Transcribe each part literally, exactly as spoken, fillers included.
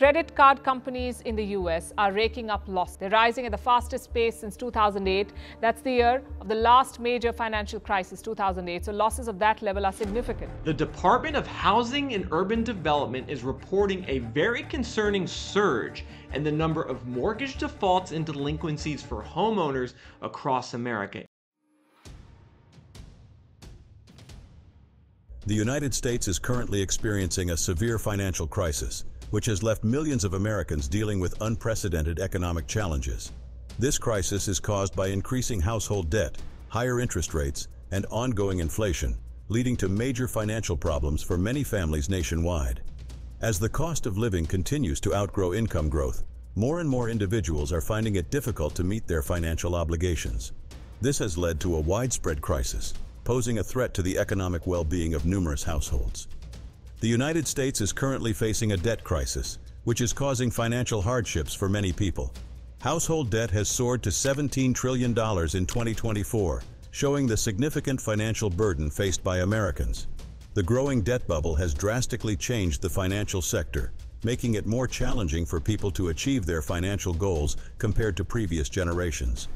Credit card companies in the U S are raking up losses. They're rising at the fastest pace since two thousand eight. That's the year of the last major financial crisis, two thousand eight. So losses of that level are significant. The Department of Housing and Urban Development is reporting a very concerning surge in the number of mortgage defaults and delinquencies for homeowners across America. The United States is currently experiencing a severe financial crisis, which has left millions of Americans dealing with unprecedented economic challenges. This crisis is caused by increasing household debt, higher interest rates, and ongoing inflation, leading to major financial problems for many families nationwide. As the cost of living continues to outgrow income growth, more and more individuals are finding it difficult to meet their financial obligations. This has led to a widespread crisis, posing a threat to the economic well-being of numerous households. The United States is currently facing a debt crisis, which is causing financial hardships for many people. Household debt has soared to seventeen trillion dollars in twenty twenty-four, showing the significant financial burden faced by Americans. The growing debt bubble has drastically changed the financial sector, making it more challenging for people to achieve their financial goals compared to previous generations.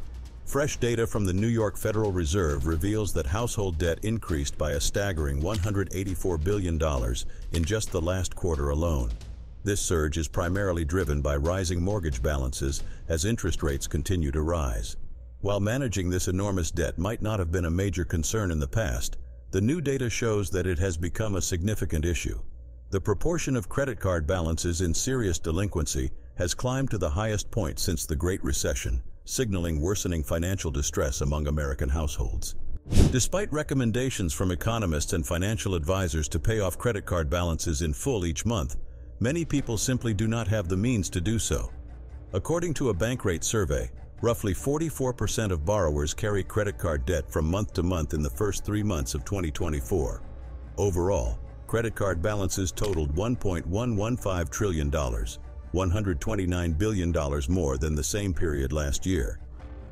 Fresh data from the New York Federal Reserve reveals that household debt increased by a staggering one hundred eighty-four billion dollars in just the last quarter alone. This surge is primarily driven by rising mortgage balances as interest rates continue to rise. While managing this enormous debt might not have been a major concern in the past, the new data shows that it has become a significant issue. The proportion of credit card balances in serious delinquency has climbed to the highest point since the Great Recession, signaling worsening financial distress among American households. Despite recommendations from economists and financial advisors to pay off credit card balances in full each month, many people simply do not have the means to do so. According to a Bankrate survey, roughly forty-four percent of borrowers carry credit card debt from month to month in the first three months of twenty twenty-four. Overall, credit card balances totaled one point one one five trillion dollars, one hundred twenty-nine billion dollars more than the same period last year.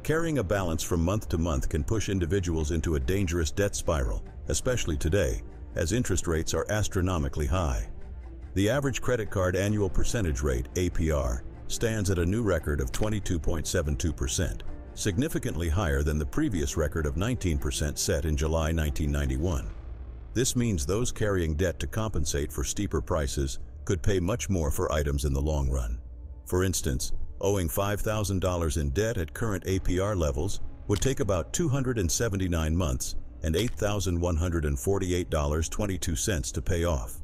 Carrying a balance from month to month can push individuals into a dangerous debt spiral, especially today, as interest rates are astronomically high. The average credit card annual percentage rate, A P R, stands at a new record of twenty-two point seven two percent, significantly higher than the previous record of nineteen percent set in July nineteen ninety-one. This means those carrying debt to compensate for steeper prices could pay much more for items in the long run. For instance, owing five thousand dollars in debt at current A P R levels would take about two hundred seventy-nine months and eight thousand one hundred forty-eight dollars and twenty-two cents to pay off.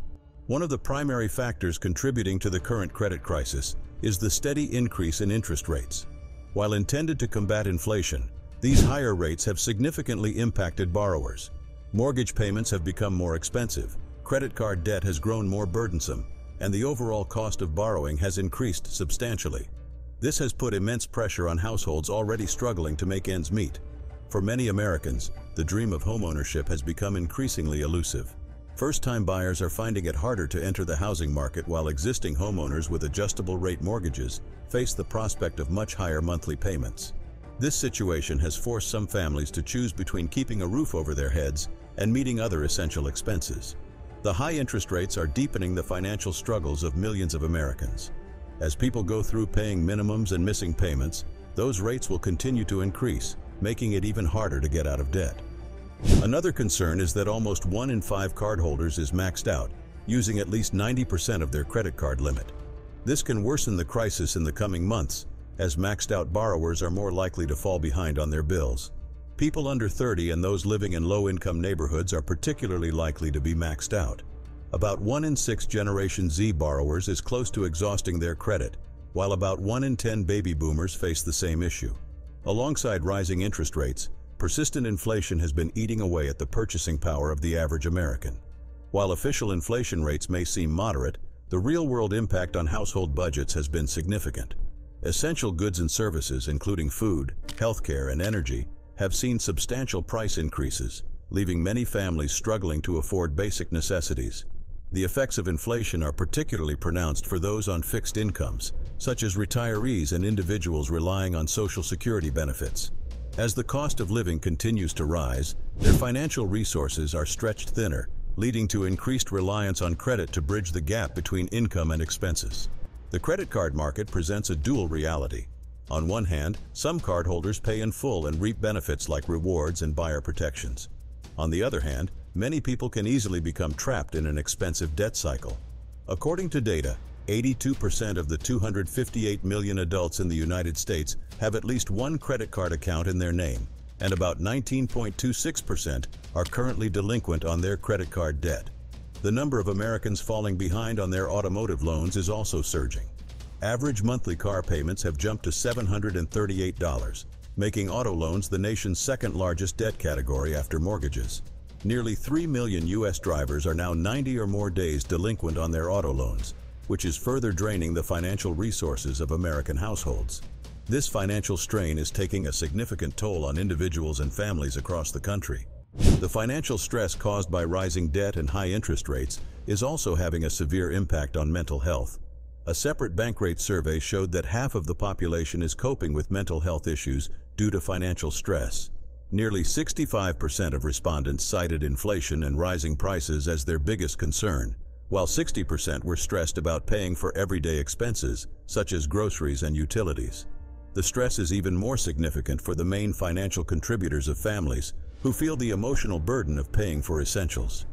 One of the primary factors contributing to the current credit crisis is the steady increase in interest rates. While intended to combat inflation, these higher rates have significantly impacted borrowers. Mortgage payments have become more expensive, credit card debt has grown more burdensome, and the overall cost of borrowing has increased substantially. This has put immense pressure on households already struggling to make ends meet. For many Americans, the dream of homeownership has become increasingly elusive. First-time buyers are finding it harder to enter the housing market, while existing homeowners with adjustable-rate mortgages face the prospect of much higher monthly payments. This situation has forced some families to choose between keeping a roof over their heads and meeting other essential expenses. The high interest rates are deepening the financial struggles of millions of Americans. As people go through paying minimums and missing payments, those rates will continue to increase, making it even harder to get out of debt. Another concern is that almost one in five cardholders is maxed out, using at least ninety percent of their credit card limit. This can worsen the crisis in the coming months, as maxed out borrowers are more likely to fall behind on their bills. People under thirty and those living in low-income neighborhoods are particularly likely to be maxed out. About one in six Generation Z borrowers is close to exhausting their credit, while about one in ten baby boomers face the same issue. Alongside rising interest rates, persistent inflation has been eating away at the purchasing power of the average American. While official inflation rates may seem moderate, the real-world impact on household budgets has been significant. Essential goods and services, including food, healthcare, and energy, have seen substantial price increases, leaving many families struggling to afford basic necessities. The effects of inflation are particularly pronounced for those on fixed incomes, such as retirees and individuals relying on Social Security benefits. As the cost of living continues to rise, their financial resources are stretched thinner, leading to increased reliance on credit to bridge the gap between income and expenses. The credit card market presents a dual reality. On one hand, some cardholders pay in full and reap benefits like rewards and buyer protections. On the other hand, many people can easily become trapped in an expensive debt cycle. According to data, eighty-two percent of the two hundred fifty-eight million adults in the United States have at least one credit card account in their name, and about nineteen point two six percent are currently delinquent on their credit card debt. The number of Americans falling behind on their automotive loans is also surging. Average monthly car payments have jumped to seven hundred thirty-eight dollars, making auto loans the nation's second largest debt category after mortgages. Nearly three million U S drivers are now ninety or more days delinquent on their auto loans, which is further draining the financial resources of American households. This financial strain is taking a significant toll on individuals and families across the country. The financial stress caused by rising debt and high interest rates is also having a severe impact on mental health. A separate Bankrate survey showed that half of the population is coping with mental health issues due to financial stress. Nearly sixty-five percent of respondents cited inflation and rising prices as their biggest concern, while sixty percent were stressed about paying for everyday expenses, such as groceries and utilities. The stress is even more significant for the main financial contributors of families, who feel the emotional burden of paying for essentials.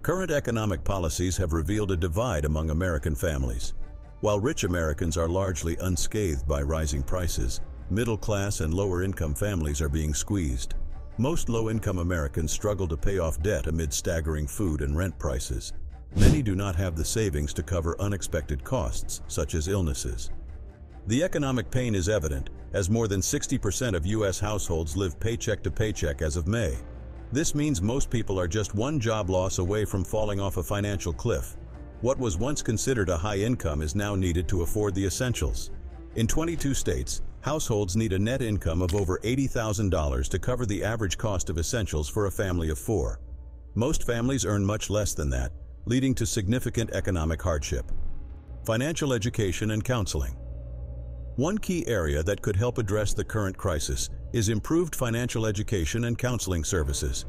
Current economic policies have revealed a divide among American families. While rich Americans are largely unscathed by rising prices, middle-class and lower-income families are being squeezed. Most low-income Americans struggle to pay off debt amid staggering food and rent prices. Many do not have the savings to cover unexpected costs, such as illnesses. The economic pain is evident, as more than sixty percent of U S households live paycheck to paycheck as of May. This means most people are just one job loss away from falling off a financial cliff. What was once considered a high income is now needed to afford the essentials. In twenty-two states, households need a net income of over eighty thousand dollars to cover the average cost of essentials for a family of four. Most families earn much less than that, leading to significant economic hardship. Financial education and counseling. One key area that could help address the current crisis is improved financial education and counseling services.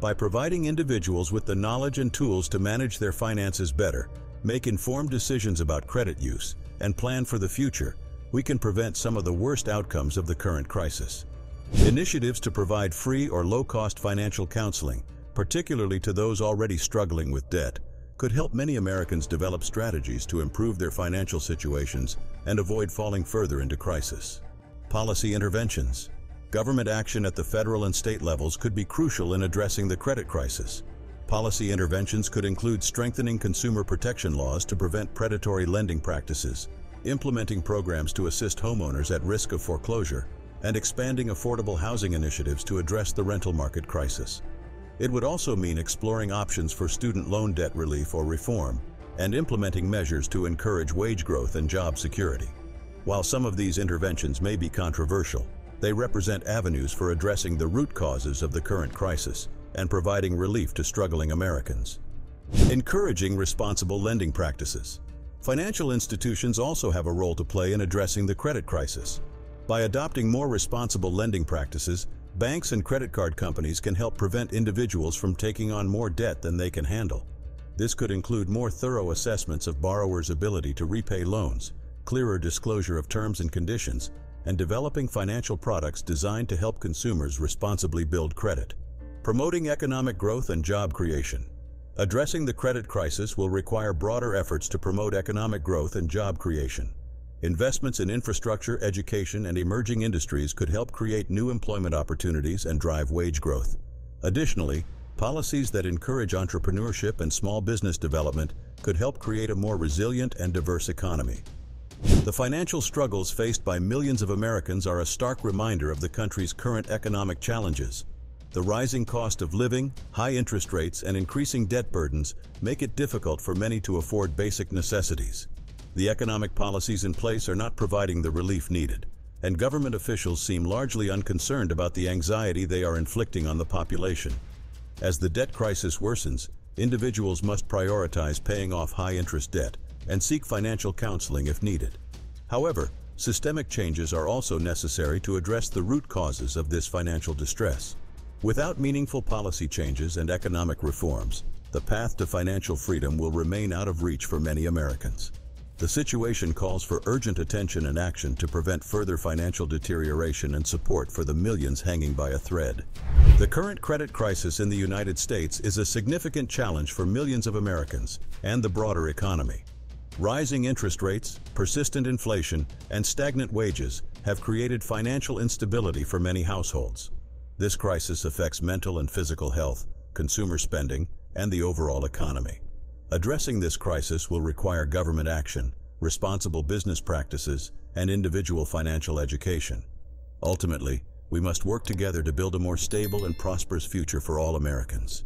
By providing individuals with the knowledge and tools to manage their finances better, make informed decisions about credit use, and plan for the future, we can prevent some of the worst outcomes of the current crisis. Initiatives to provide free or low-cost financial counseling, particularly to those already struggling with debt, could help many Americans develop strategies to improve their financial situations and avoid falling further into crisis. Policy interventions. Government action at the federal and state levels could be crucial in addressing the credit crisis. Policy interventions could include strengthening consumer protection laws to prevent predatory lending practices, implementing programs to assist homeowners at risk of foreclosure, and expanding affordable housing initiatives to address the rental market crisis. It would also mean exploring options for student loan debt relief or reform, and implementing measures to encourage wage growth and job security. While some of these interventions may be controversial, they represent avenues for addressing the root causes of the current crisis and providing relief to struggling Americans. Encouraging responsible lending practices. Financial institutions also have a role to play in addressing the credit crisis. By adopting more responsible lending practices, banks and credit card companies can help prevent individuals from taking on more debt than they can handle. This could include more thorough assessments of borrowers' ability to repay loans, clearer disclosure of terms and conditions, and developing financial products designed to help consumers responsibly build credit. Promoting economic growth and job creation. Addressing the credit crisis will require broader efforts to promote economic growth and job creation. Investments in infrastructure, education, and emerging industries could help create new employment opportunities and drive wage growth. Additionally, policies that encourage entrepreneurship and small business development could help create a more resilient and diverse economy. The financial struggles faced by millions of Americans are a stark reminder of the country's current economic challenges. The rising cost of living, high interest rates, and increasing debt burdens make it difficult for many to afford basic necessities. The economic policies in place are not providing the relief needed, and government officials seem largely unconcerned about the anxiety they are inflicting on the population. As the debt crisis worsens, individuals must prioritize paying off high-interest debt and seek financial counseling if needed. However, systemic changes are also necessary to address the root causes of this financial distress. Without meaningful policy changes and economic reforms, the path to financial freedom will remain out of reach for many Americans. The situation calls for urgent attention and action to prevent further financial deterioration and support for the millions hanging by a thread. The current credit crisis in the United States is a significant challenge for millions of Americans and the broader economy. Rising interest rates, persistent inflation, and stagnant wages have created financial instability for many households. This crisis affects mental and physical health, consumer spending, and the overall economy. Addressing this crisis will require government action, responsible business practices, and individual financial education. Ultimately, we must work together to build a more stable and prosperous future for all Americans.